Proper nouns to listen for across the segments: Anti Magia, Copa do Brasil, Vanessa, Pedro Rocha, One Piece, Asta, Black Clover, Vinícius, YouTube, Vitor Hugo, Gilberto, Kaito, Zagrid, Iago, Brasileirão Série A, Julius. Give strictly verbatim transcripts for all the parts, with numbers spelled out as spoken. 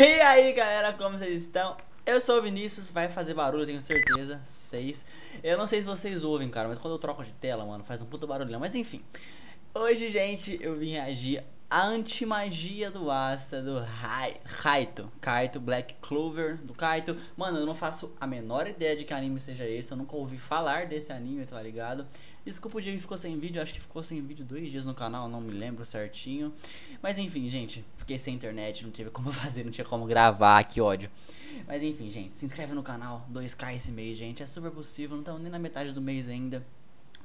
E aí galera, como vocês estão? Eu sou o Vinícius, vai fazer barulho, tenho certeza, fez. Eu não sei se vocês ouvem, cara, mas quando eu troco de tela, mano, faz um puta barulhão, mas enfim. Hoje, gente, eu vim reagir à anti-magia do Asta, do Kaito, Kaito, Black Clover, do Kaito. Mano, eu não faço a menor ideia de que anime seja esse, eu nunca ouvi falar desse anime, tá ligado? Desculpa o dia que ficou sem vídeo, acho que ficou sem vídeo dois dias no canal, não me lembro certinho. Mas enfim, gente, fiquei sem internet, não tive como fazer, não tinha como gravar, que ódio. Mas enfim, gente, se inscreve no canal, dois K esse mês, gente, é super possível, não estamos nem na metade do mês ainda.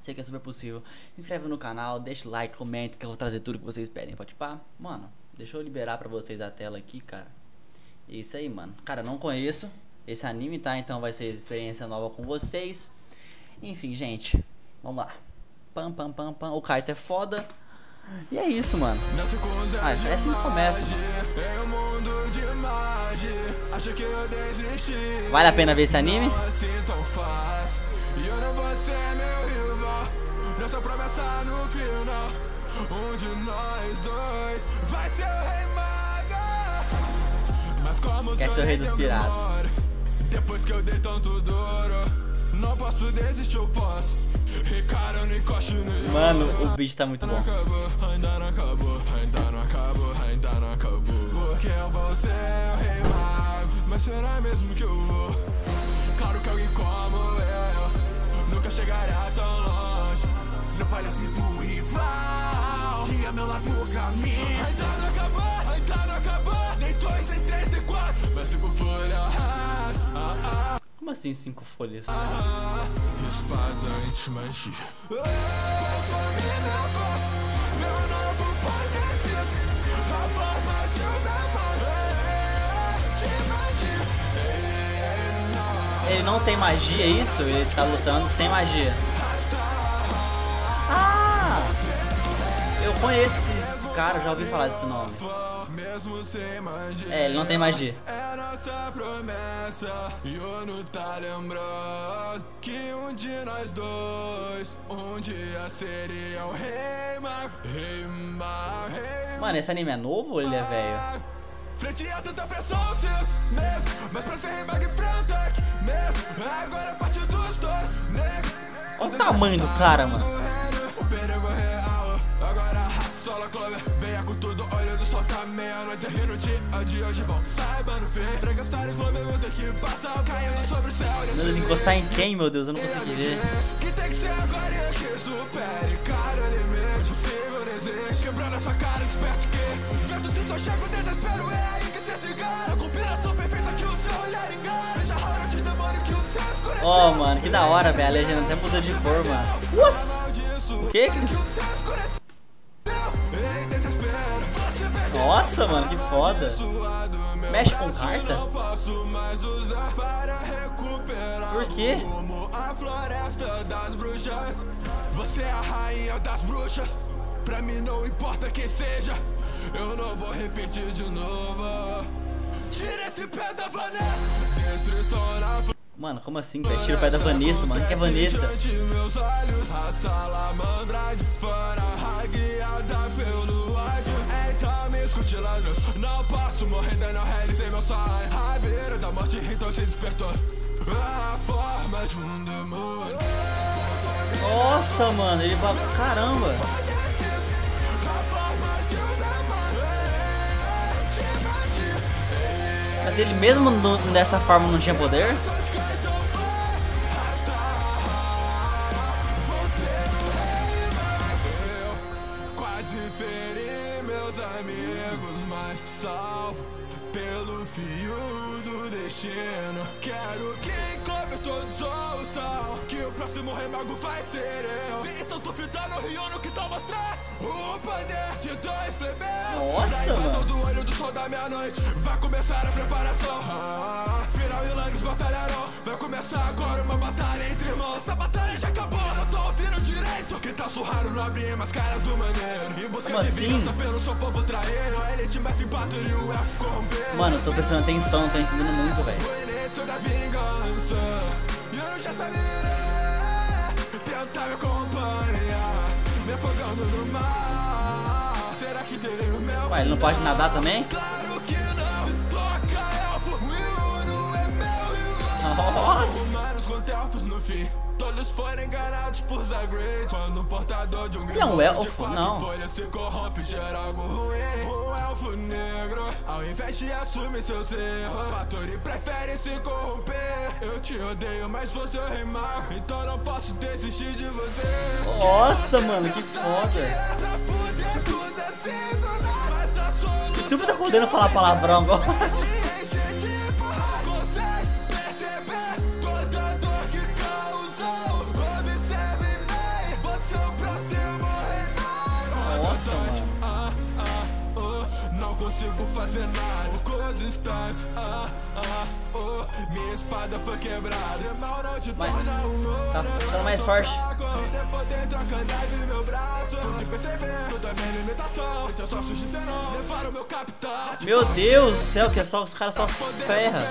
Sei que é super possível. Se inscreve no canal, deixa o like, comenta que eu vou trazer tudo que vocês pedem. Pode pá? Mano, deixa eu liberar pra vocês a tela aqui, cara. É isso aí, mano. Cara, eu não conheço esse anime, tá? Então vai ser experiência nova com vocês. Enfim, gente, vamos lá. Pam, pam, pam, pam. O Kaito é foda. E é isso, mano. Ah, é assim que começa, mano. Vale a pena ver esse anime? Nossa promessa no final, um de nós dois vai ser o rei mago. Mas como quer ser o rei dos piratas? Depois que eu dei tanto duro, não posso desistir, eu posso. Mano, o bicho tá muito bom. Ainda não acabou, ainda não acabou, ainda não acabou. Porque eu vou ser o rei mago, mas será mesmo que eu vou? Claro que alguém como eu nunca chegará tão longe. Não falha assim pro rival, que é meu lado o caminho. Ainda não acabou, ainda não acabou. Nem dois, nem três, nem quatro, mas cinco folhas. Ah, ah. Como assim cinco folhas? Ah, ah. Espada anti-magia. Eu consumi meu corpo, meu novo padecido, a forma de um namoro anti-magia. Ele não tem magia, é isso? Ele tá lutando sem magia. Eu conheço esse cara, já ouvi falar desse nome. É, ele não tem magia. É nossa promessa, e o não tá lembrando que um de nós dois, um dia seria o rei mago. Mano, esse anime é novo ou ele é velho? Frente a tanta pressão, sinto medo, mas pra ser rei mago enfrenta medo. Agora é parte dos dois, nego. Olha o tamanho do cara, mano. Venha com tudo, olha do sol, tá meia-noite. Rindo dia de hoje, bom, saiba no fim. Pra gastar e comer, vou ter que passar caindo sobre o céu. Não, ele encostar em quem, meu Deus, eu não consegui ver. Que tem que ser agora e que supere, cara, o limite. Possível não existe, quebrando a sua cara, desperto que vento se só chega o desespero, é aí que cê se engana. Combinação perfeita que o seu olhar engana. Veja a hora de demônio que o céu escureceu. Ó, mano, que da hora, velho, a legenda até mudou de cor, mano. Nossa! O quê? Nossa, mano, que foda. Mexe com carta? Por quê? A floresta das bruxas. Você é a rainha das bruxas. Pra mim não importa quem seja. Eu não vou repetir de novo. Tira esse pé da Vanessa. Destruição na floresta. Mano, como assim, velho? Tira o pé da Vanessa, mano. Que é Vanessa? A salamandra de fora, guiada pelo ódio. Então me escute lá, não posso morrer, não realizei meu sonho. A beira da morte, então se despertou a forma de um demônio. Nossa, mano, ele vai... Caramba! Mas ele mesmo dessa forma não tinha poder? Amigos, mas salvo pelo fio do destino. Quero que cobre todos ouçam que o próximo rei mago vai ser eu. Se estão tufitando o Rio no que tal mostrar o poder de dois plebeus. Nossa, mano, do olho do sol da meia-noite vai começar a preparação. Ah, Final e Langres batalharão. Vai começar agora uma batalha entre irmãos. Essa batalha já acabou, não tô ouvindo direito. Que tá surrado no abrir, mas cara do maneiro. Em busca de vingança pelo seu povo traído. A elite mais simpática e o F convém. Mano, eu tô prestando atenção, não tô entendendo muito, velho. O início da vingança. E eu já sabia tentar me acompanhar, me afogando no mar. Será que terei o meu? Ué, ele não pode nadar também? Claro que não, toca. elfos no fim. Todos foram enganados por Zagrid. Quando o portador de um grito não, elfo, não. Folhas se corrompe, gera algo ruim. Um elfo negro, ao invés de assumir seus erros, Fatori prefere se corromper. Eu te odeio, mas você é rei mal, então não posso desistir de você. Nossa, mano, que foda. O YouTube tá podendo falar palavrão agora. Nossa, ah, ah, oh, não consigo fazer nada com os instantes. Ah, ah, oh, minha espada foi quebrada. Mal não te torna humano. Tá ficando mais forte. Vida poder trocar nave no meu braço. Pude perceber toda a minha limitação. Então só sustentam. Levaram meu capitão. Meu Deus do céu, que é só os caras só se ferram.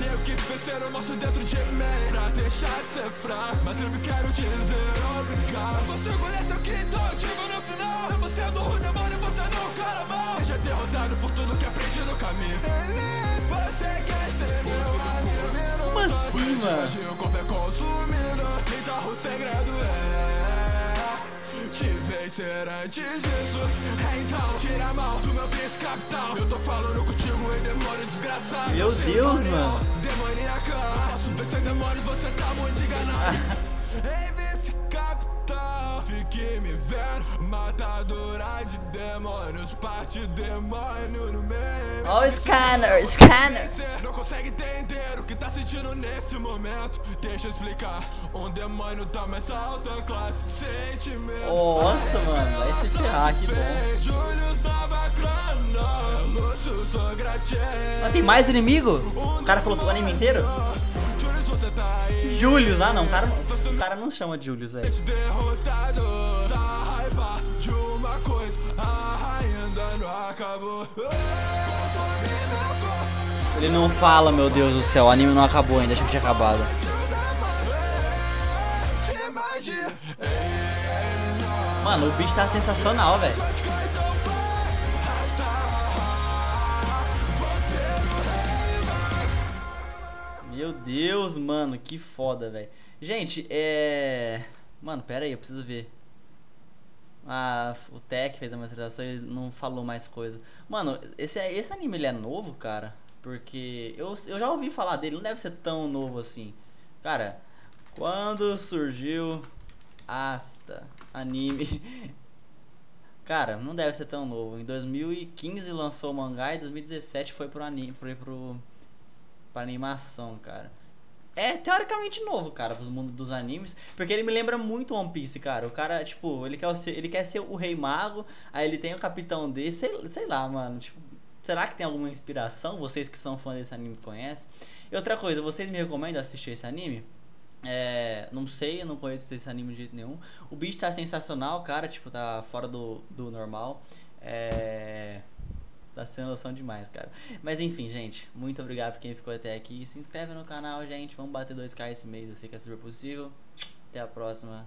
Tenho que vencer o monstro dentro de mim. Pra deixar de ser fraco. Mas eu me quero te dizer obrigado. Eu vou segurar seu quinto, digo no final. Você é do demônio, você não cara mal. Seja derrotado por tudo que aprendi no caminho. Ele, você quer ser meu amigo. Como assim, mano? O corpo é consumido. Então o segredo é te vencer antes disso. Então tira a mão do meu príncipe capital. Eu tô falando contigo, ei demônio desgraçado. Meu Deus, mano. Demoníaca. Posso vencer demônios, você tá muito enganado. Ei, vice capital. Fiquei me vendo. Matadora de demônios, parte demônio no meio. Ó, o scanner, scanner. Não consegue entender o que tá sentindo nesse momento. Deixa eu explicar. Um demônio toma essa alta classe. Sentimento. Nossa, mano, vai se ferrar, que bom. Julius tava crânio. Lúcio, sou gratinho. Mas tem mais inimigo? O cara falou o anime inteiro? Julius, você tá aí. Julius, ah não, o cara, o cara não chama de Julius, velho. De uma coisa ainda não acabou. Ele não fala, meu Deus do céu, o anime não acabou ainda, achei que tinha acabado. Mano, o bicho tá sensacional, velho. Meu Deus, mano, que foda, velho. Gente, é... Mano, pera aí, eu preciso ver. Ah, o Tech fez a masterização e não falou mais coisa. Mano, esse, esse anime ele é novo, cara? Porque eu, eu já ouvi falar dele, não deve ser tão novo assim. Cara, quando surgiu Asta anime. Cara, não deve ser tão novo. Em dois mil e quinze lançou o mangá e em dois mil e dezessete foi pro anime, foi pro pra animação, cara. É teoricamente novo, cara, pro mundo dos animes. Porque ele me lembra muito One Piece, cara. O cara, tipo, ele quer ser, ele quer ser o rei mago. Aí ele tem o capitão dele, sei, sei lá, mano, tipo, será que tem alguma inspiração? Vocês que são fãs desse anime conhecem. E outra coisa, vocês me recomendam assistir esse anime? É, não sei, eu não conheço esse anime de jeito nenhum. O bicho tá sensacional, cara, tipo, tá fora do, do normal. É... Tá sendo noção demais, cara. Mas enfim, gente, muito obrigado por quem ficou até aqui. Se inscreve no canal, gente. Vamos bater dois K esse mês, eu sei que é super possível. Até a próxima.